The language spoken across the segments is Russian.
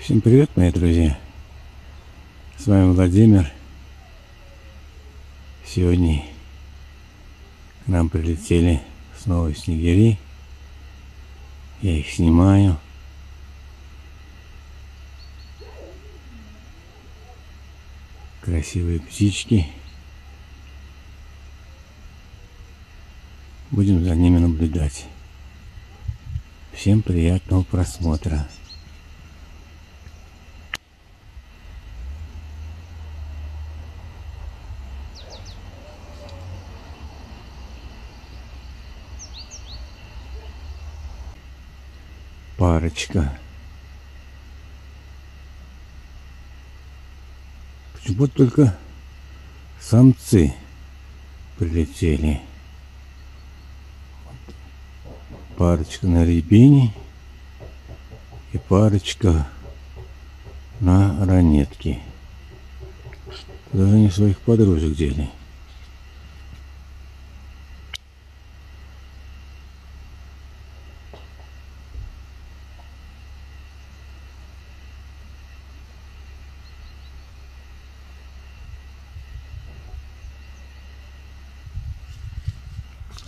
Всем привет, мои друзья! С вами Владимир. Сегодня к нам прилетели снова снегири. Я их снимаю. Красивые птички. Будем за ними наблюдать. Всем приятного просмотра. Парочка. Почему только самцы прилетели? Парочка на рябине и парочка на ранетке. Даже не своих подружек дели.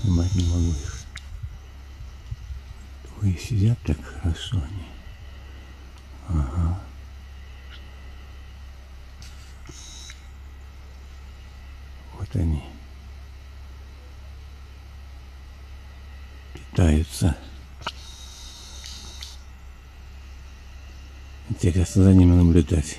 Снимать не могу их. Двое сидят так хорошо они. Ага. Вот они. Питаются. Интересно за ними наблюдать.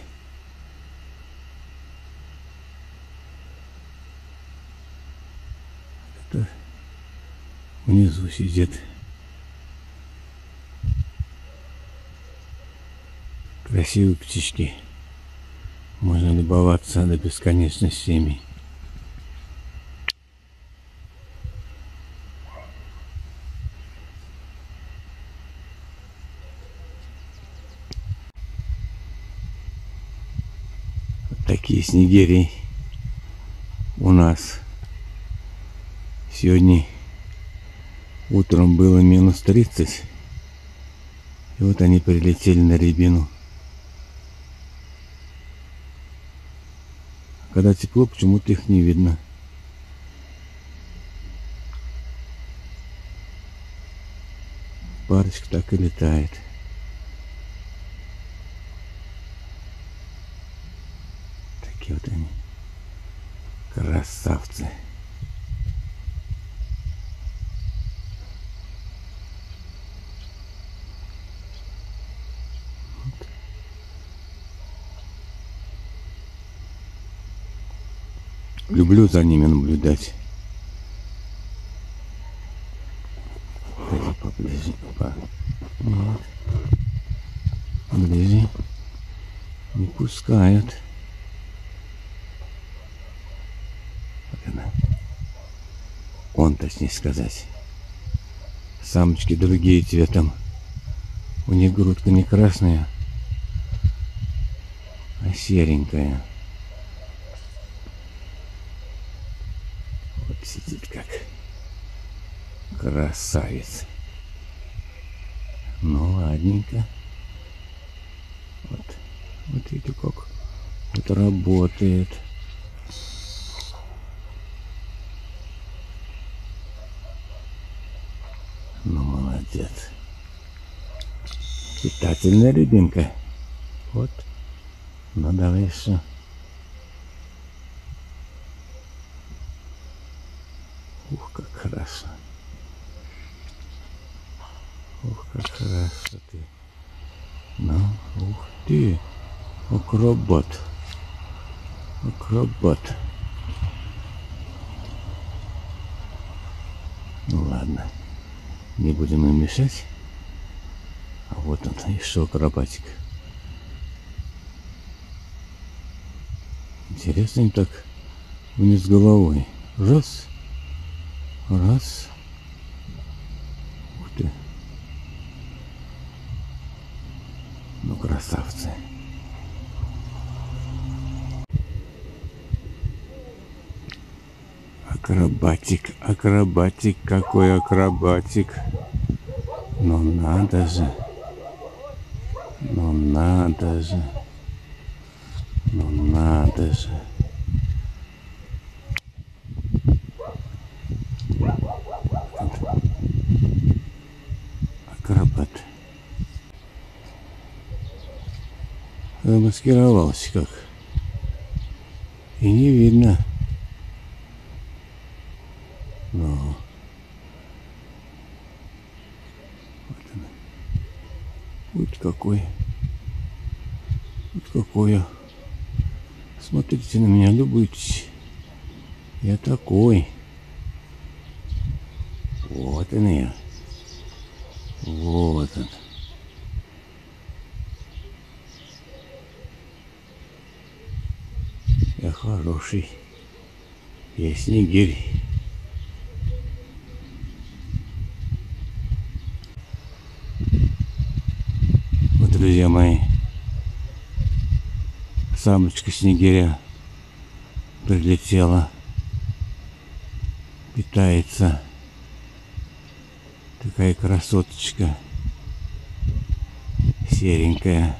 Внизу сидит. Красивые птички. Можно любоваться до бесконечности ими. Вот такие снегири у нас. Сегодня утром было минус 30, и вот они прилетели на рябину. Когда тепло, почему-то их не видно. Парочка так и летает. Такие вот они, красавцы. Люблю за ними наблюдать. Пойди поближе. Вот. Ближе. Не пускают. Вот она. Он, точнее сказать. Самочки другие цветом. У них грудка не красная, а серенькая. Сидит как красавец. Ну ладненько. Вот, вот видите как. Вот работает. Ну молодец. Питательная рябинка. Вот. Ну давай еще. Ух, как хорошо. Ух, как хорошо ты. Ну, ух ты. Акробат. Акробат. Ну ладно. Не будем им мешать. А вот он, еще акробатик. Интересно им так вниз головой. Раз. Раз. Ух ты. Ну, красавцы. Акробатик, акробатик, какой акробатик. Ну, надо же. Ну, Ну надо же. Акробат. Замаскировался как. И не видно. Но. Вот какой. Смотрите на меня, любуйтесь. Я такой. Вот он я. Вот он. Я хороший. Я снегирь. Друзья мои, самочка снегиря прилетела, питается, такая красоточка, серенькая,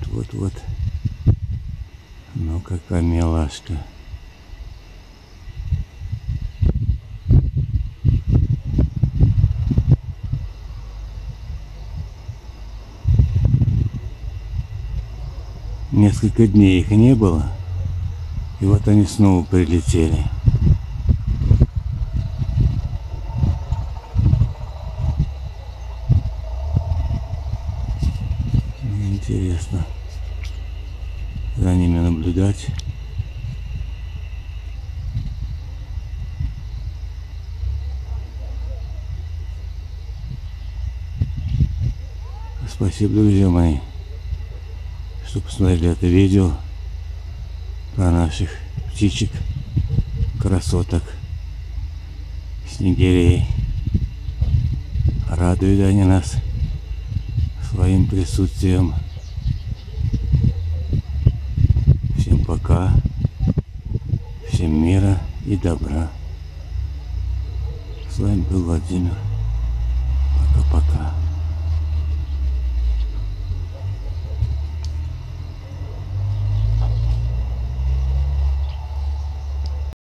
вот, ну какая милашка. Несколько дней их не было, и вот они снова прилетели. Мне интересно за ними наблюдать. Спасибо, друзья мои, что посмотрели это видео про наших птичек, красоток, снегирей. Радуют они нас своим присутствием. Всем пока, всем мира и добра. С вами был Владимир.